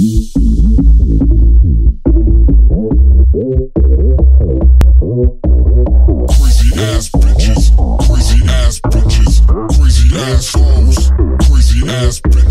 Crazy ass bitches, crazy ass bitches, crazy ass hoes, crazy ass bitches.